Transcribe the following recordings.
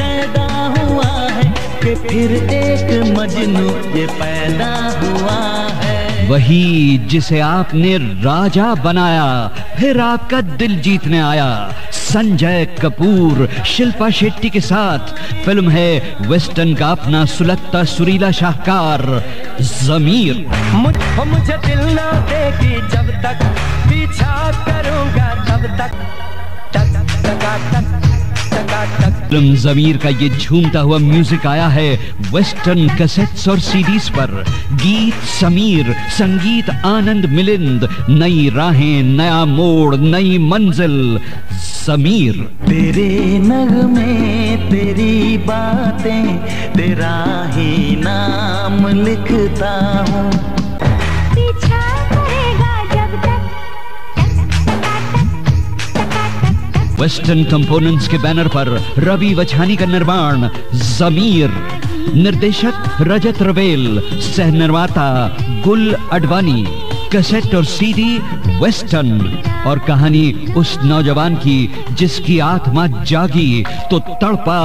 पैदा हुआ है कि फिर एक मजनू ये पैदा हुआ है। वही जिसे आपने राजा बनाया फिर आपका दिल जीतने आया। संजय कपूर शिल्पा शेट्टी के साथ फिल्म है वेस्टर्न का अपना सुलगता सुरीला शाहकार ज़मीर। मुझे दिल ना देगी जब तक पीछा करूंगा तब तक तक तक तक फिल्म ज़मीर का ये झूमता हुआ म्यूजिक आया है वेस्टर्न कैसेट्स और सीडीज पर। गीत समीर, संगीत आनंद मिलिंद। नई राहें, नया मोड़, नई मंजिल। ज़मीर। तेरे नगमे, तेरी बातें, तेरा ही नाम लिखता हूँ। वेस्टर्न कंपोनेंट्स के बैनर पर रवि वछानी का निर्माण ज़मीर। निर्देशक रजत रवेल, सह निर्माता गुल अडवानी। कैसेट और सीडी वेस्टर्न और कहानी उस नौजवान की जिसकी आत्मा जागी तो तड़पा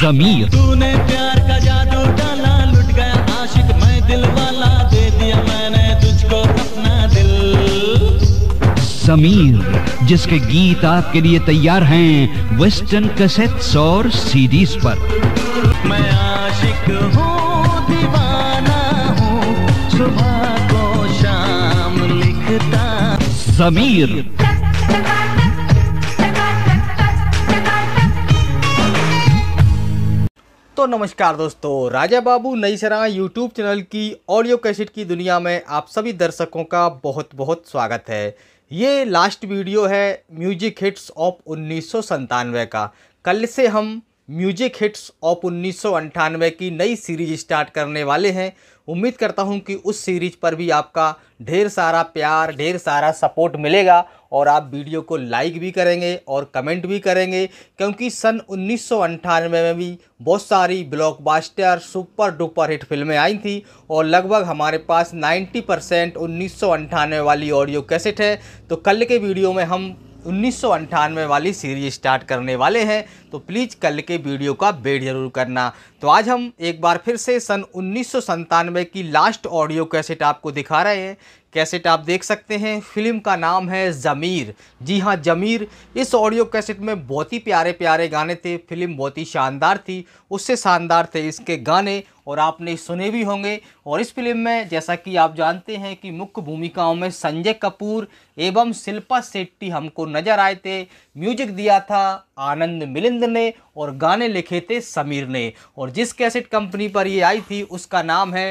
ज़मीर। तूने प्यार का जादू डाला, लुट गया आशिक मैं दिल वाला, दे दिया मैंने तुझको अपना दिल। ज़मीर जिसके गीत आपके लिए तैयार हैं वेस्टर्न कैसेट्स और सीडीज पर। मैं आशिक हूँ, दीवाना हूँ, सुबह को शाम लिखता ज़मीर। तो नमस्कार दोस्तों, राजा बाबू नईसराय यूट्यूब चैनल की ऑडियो कैसेट की दुनिया में आप सभी दर्शकों का बहुत बहुत स्वागत है। ये लास्ट वीडियो है म्यूजिक हिट्स ऑफ 1997 का। कल से हम म्यूजिक हिट्स ऑफ 1998 की नई सीरीज स्टार्ट करने वाले हैं। उम्मीद करता हूं कि उस सीरीज पर भी आपका ढेर सारा प्यार, ढेर सारा सपोर्ट मिलेगा और आप वीडियो को लाइक भी करेंगे और कमेंट भी करेंगे, क्योंकि सन 1998 में भी बहुत सारी ब्लॉकबस्टर सुपर डुपर हिट फिल्में आई थी और लगभग हमारे पास 90% 1998 वाली ऑडियो कैसेट है। तो कल के वीडियो में हम 1998 वाली सीरीज स्टार्ट करने वाले हैं, तो प्लीज़ कल के वीडियो का वेट जरूर करना। तो आज हम एक बार फिर से सन 1997 की लास्ट ऑडियो कैसेट आपको दिखा रहे हैं। कैसेट आप देख सकते हैं, फिल्म का नाम है ज़मीर। जी हाँ, ज़मीर। इस ऑडियो कैसेट में बहुत ही प्यारे प्यारे गाने थे, फिल्म बहुत ही शानदार थी, उससे शानदार थे इसके गाने और आपने सुने भी होंगे। और इस फिल्म में जैसा कि आप जानते हैं कि मुख्य भूमिकाओं में संजय कपूर एवं शिल्पा शेट्टी हमको नज़र आए थे। म्यूजिक दिया था आनंद मिलिंद ने और गाने लिखे थे समीर ने। और जिस कैसेट कंपनी पर ये आई थी उसका नाम है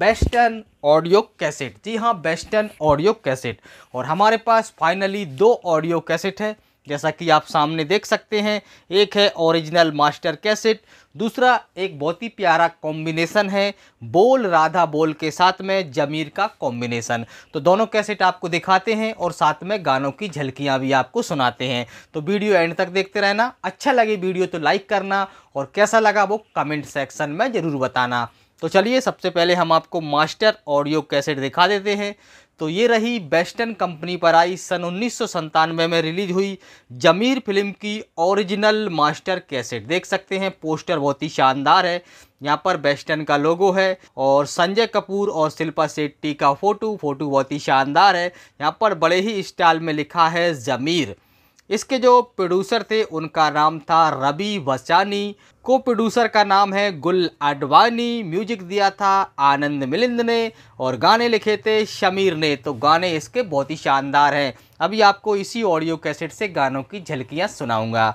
वेस्टर्न ऑडियो कैसेट। जी हाँ, वेस्टर्न ऑडियो कैसेट। और हमारे पास फाइनली दो ऑडियो कैसेट है जैसा कि आप सामने देख सकते हैं। एक है ओरिजिनल मास्टर कैसेट, दूसरा एक बहुत ही प्यारा कॉम्बिनेशन है बोल राधा बोल के साथ में ज़मीर का कॉम्बिनेशन। तो दोनों कैसेट आपको दिखाते हैं और साथ में गानों की झलकियां भी आपको सुनाते हैं। तो वीडियो एंड तक देखते रहना। अच्छा लगे वीडियो तो लाइक करना और कैसा लगा वो कमेंट सेक्शन में ज़रूर बताना। तो चलिए, सबसे पहले हम आपको मास्टर ऑडियो कैसेट दिखा देते हैं। तो ये रही वेस्टर्न कंपनी पर आई सन 1997 में रिलीज हुई ज़मीर फिल्म की ओरिजिनल मास्टर कैसेट। देख सकते हैं पोस्टर बहुत ही शानदार है, यहाँ पर वेस्टर्न का लोगो है और संजय कपूर और शिल्पा शेट्टी का फोटो बहुत ही शानदार है। यहाँ पर बड़े ही स्टाइल में लिखा है ज़मीर। इसके जो प्रोड्यूसर थे उनका नाम था रवि वचानी, को प्रोड्यूसर का नाम है गुल आडवाणी, म्यूजिक दिया था आनंद मिलिंद ने और गाने लिखे थे समीर ने। तो गाने इसके बहुत ही शानदार हैं। अभी आपको इसी ऑडियो कैसेट से गानों की झलकियां सुनाऊंगा।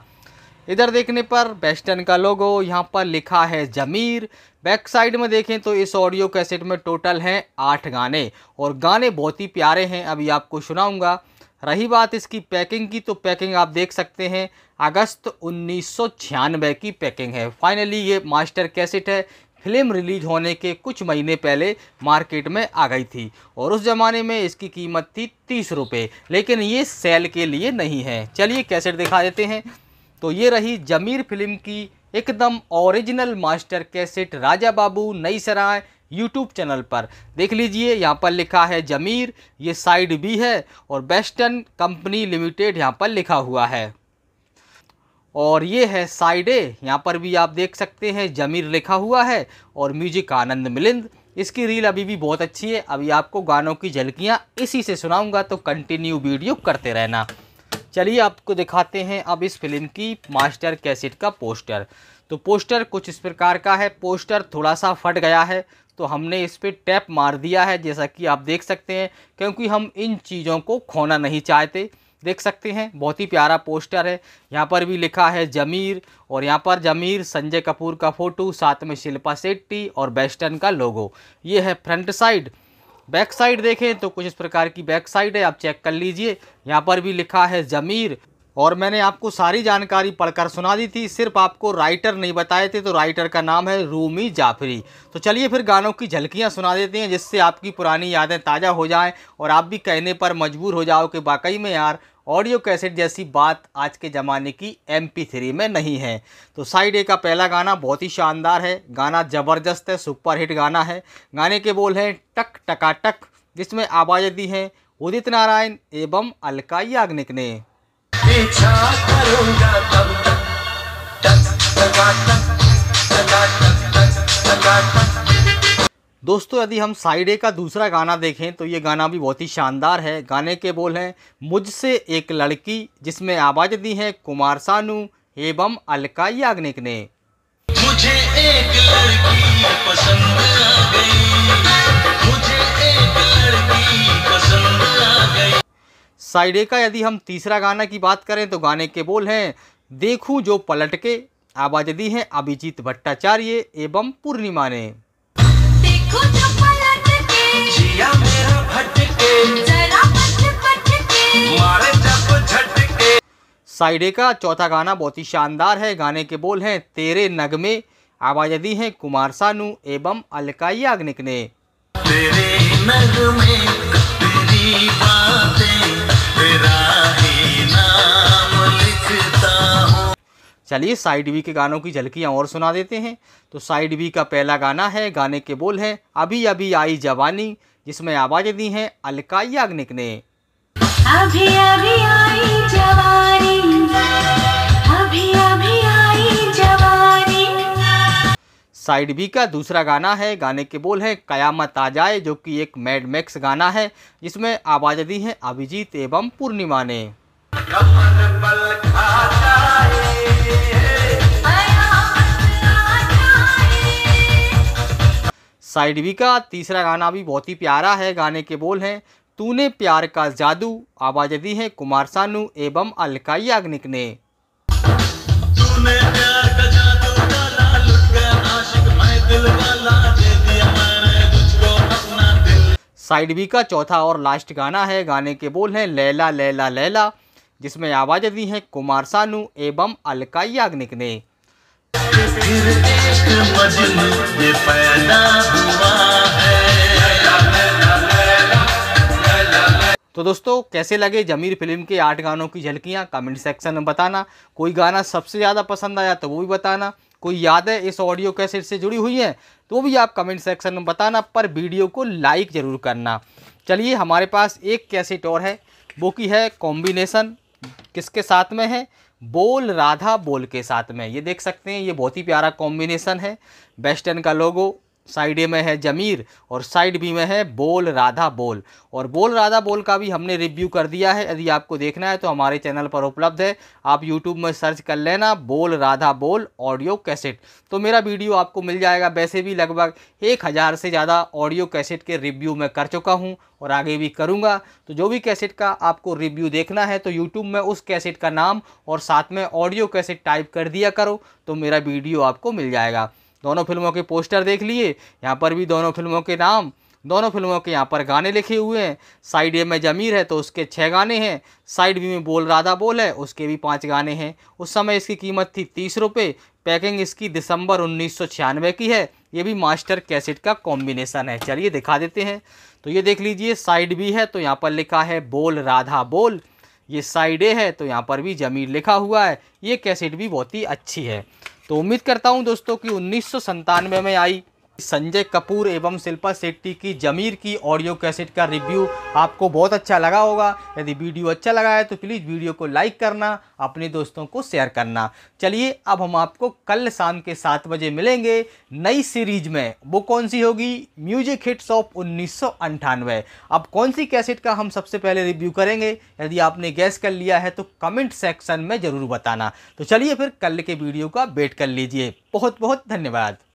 इधर देखने पर वेस्टर्न का लोगो, यहाँ पर लिखा है ज़मीर। बैक साइड में देखें तो इस ऑडियो कैसेट में टोटल हैं 8 गाने और गाने बहुत ही प्यारे हैं, अभी आपको सुनाऊँगा। रही बात इसकी पैकिंग की, तो पैकिंग आप देख सकते हैं अगस्त 1996 की पैकिंग है। फाइनली ये मास्टर कैसेट है, फिल्म रिलीज होने के कुछ महीने पहले मार्केट में आ गई थी और उस ज़माने में इसकी कीमत थी 30 रुपये, लेकिन ये सेल के लिए नहीं है। चलिए कैसेट दिखा देते हैं। तो ये रही ज़मीर फिल्म की एकदम original master cassette Raja Babu Naisarai YouTube channel पर देख लीजिए। यहाँ पर लिखा है ज़मीर, ये साइड बी है और वेस्टर्न कंपनी लिमिटेड यहाँ पर लिखा हुआ है। और ये है साइड ए। यहाँ पर भी आप देख सकते हैं ज़मीर लिखा हुआ है और म्यूजिक आनंद मिलिंद। इसकी रील अभी भी बहुत अच्छी है। अभी आपको गानों की झलकियाँ इसी से सुनाऊंगा, तो कंटिन्यू वीडियो करते रहना। चलिए आपको दिखाते हैं अब इस फिल्म की मास्टर कैसेट का पोस्टर। तो पोस्टर कुछ इस प्रकार का है। पोस्टर थोड़ा सा फट गया है तो हमने इस पर टैप मार दिया है, जैसा कि आप देख सकते हैं, क्योंकि हम इन चीज़ों को खोना नहीं चाहते। देख सकते हैं बहुत ही प्यारा पोस्टर है। यहाँ पर भी लिखा है ज़मीर, और यहाँ पर ज़मीर, संजय कपूर का फ़ोटो, साथ में शिल्पा शेट्टी और वेस्टर्न का लोगो। ये है फ्रंट साइड। बैक साइड देखें तो कुछ इस प्रकार की बैक साइड है, आप चेक कर लीजिए। यहाँ पर भी लिखा है ज़मीर, और मैंने आपको सारी जानकारी पढ़कर सुना दी थी, सिर्फ आपको राइटर नहीं बताए थे। तो राइटर का नाम है रूमी जाफरी। तो चलिए फिर गानों की झलकियाँ सुना देते हैं, जिससे आपकी पुरानी यादें ताज़ा हो जाएं और आप भी कहने पर मजबूर हो जाओ कि वाकई में यार ऑडियो कैसेट जैसी बात आज के ज़माने की MP3 में नहीं है। तो साइड ए का पहला गाना बहुत ही शानदार है, गाना ज़बरदस्त है, सुपरहिट गाना है। गाने के बोल हैं टक टकाटक, जिसमें आवाज़ दी हैं उदित नारायण एवं अलका याग्निक ने। पीछा करूंगा तब तक दोस्तों, यदि हम साइड ए का दूसरा गाना देखें तो ये गाना भी बहुत ही शानदार है। गाने के बोल हैं मुझसे एक लड़की, जिसमें आवाज़ दी है कुमार सानू एवं अलका याग्निक ने। मुझे एक लड़की पसंद आ गई, मुझे एक लड़की पसंद आ गई। साइड ए का यदि हम तीसरा गाना की बात करें तो गाने के बोल हैं देखूं जो पलट के, आवाज़ दी है अभिजीत भट्टाचार्य एवं पूर्णिमा ने। साइड ए का चौथा गाना बहुत ही शानदार है। गाने के बोल हैं तेरे नगमे, आवाज़ दी हैं कुमार सानू एवं अलका याग्निक ने। तेरे नगमे तेरी बातें तेरा ही नाम लिखता हूं। चलिए साइड बी के गानों की झलकियाँ और सुना देते हैं। तो साइड बी का पहला गाना है, गाने के बोल हैं अभी अभी आई जवानी, जिसमें आवाज़ दी हैं अलका याग्निक ने। अभी अभी आई जवानी, अभी अभी आई जवानी। साइड बी का दूसरा गाना है, गाने के बोल हैं कयामत आ जाए, जो कि एक मैड मैक्स गाना है, जिसमें आवाज़ दी है अभिजीत एवं पूर्णिमा ने। साइड बी का तीसरा गाना भी बहुत ही प्यारा है। गाने के बोल हैं तूने प्यार का जादू, आवाज़ दी है कुमार सानू एवं अलका याग्निक ने। तूने प्यार का जादू डाला, लुट गया आशिक मैं दिल वाला, दे दिया मैंने तुझको अपना दिल। साइड बी का चौथा और लास्ट गाना है, गाने के बोल हैं लैला लैला लैला, जिसमें आवाज़ दी है कुमार सानू एवं अलका याग्निक ने। फिर एक मजनू ये पैदा हुआ है। तो दोस्तों कैसे लगे ज़मीर फिल्म के 8 गानों की झलकियाँ, कमेंट सेक्शन में बताना। कोई गाना सबसे ज़्यादा पसंद आया तो वो भी बताना। कोई यादें इस ऑडियो कैसेट से जुड़ी हुई हैं तो वो भी आप कमेंट सेक्शन में बताना, पर वीडियो को लाइक ज़रूर करना। चलिए हमारे पास एक कैसेट और है, वो की है कॉम्बिनेशन। किसके साथ में है? बोल राधा बोल के साथ में। ये देख सकते हैं, ये बहुत ही प्यारा कॉम्बिनेशन है। वेस्टर्न का लोगो, साइड ए में है ज़मीर और साइड बी में है बोल राधा बोल। और बोल राधा बोल का भी हमने रिव्यू कर दिया है, यदि आपको देखना है तो हमारे चैनल पर उपलब्ध है। आप YouTube में सर्च कर लेना बोल राधा बोल ऑडियो कैसेट, तो मेरा वीडियो आपको मिल जाएगा। वैसे भी लगभग 1000 से ज़्यादा ऑडियो कैसेट के रिव्यू मैं कर चुका हूँ और आगे भी करूँगा। तो जो भी कैसेट का आपको रिव्यू देखना है तो यूट्यूब में उस कैसेट का नाम और साथ में ऑडियो कैसेट टाइप कर दिया करो, तो मेरा वीडियो आपको मिल जाएगा। दोनों फिल्मों के पोस्टर देख लिए, यहाँ पर भी दोनों फिल्मों के नाम, दोनों फिल्मों के यहाँ पर गाने लिखे हुए हैं। साइड ए में ज़मीर है तो उसके 6 गाने हैं, साइड बी में बोल राधा बोल है उसके भी 5 गाने हैं। उस समय इसकी कीमत थी ₹30। पैकिंग इसकी दिसंबर 1996 की है। ये भी मास्टर कैसेट का कॉम्बिनेशन है। चलिए दिखा देते हैं। तो ये देख लीजिए, साइड बी है तो यहाँ पर लिखा है बोल राधा बोल। ये साइड ए है तो यहाँ पर भी ज़मीर लिखा हुआ है। ये कैसेट भी बहुत ही अच्छी है। तो उम्मीद करता हूं दोस्तों कि 1997 में आई संजय कपूर एवं शिल्पा शेट्टी की ज़मीर की ऑडियो कैसेट का रिव्यू आपको बहुत अच्छा लगा होगा। यदि वीडियो अच्छा लगा है तो प्लीज़ वीडियो को लाइक करना, अपने दोस्तों को शेयर करना। चलिए अब हम आपको कल शाम के 7 बजे मिलेंगे नई सीरीज में। वो कौन सी होगी? Music hits of 1998। अब कौन सी कैसेट का हम सबसे पहले रिव्यू करेंगे, यदि आपने गैस कर लिया है तो कमेंट सेक्शन में ज़रूर बताना। तो चलिए फिर कल के वीडियो का वेट कर लीजिए। बहुत बहुत धन्यवाद।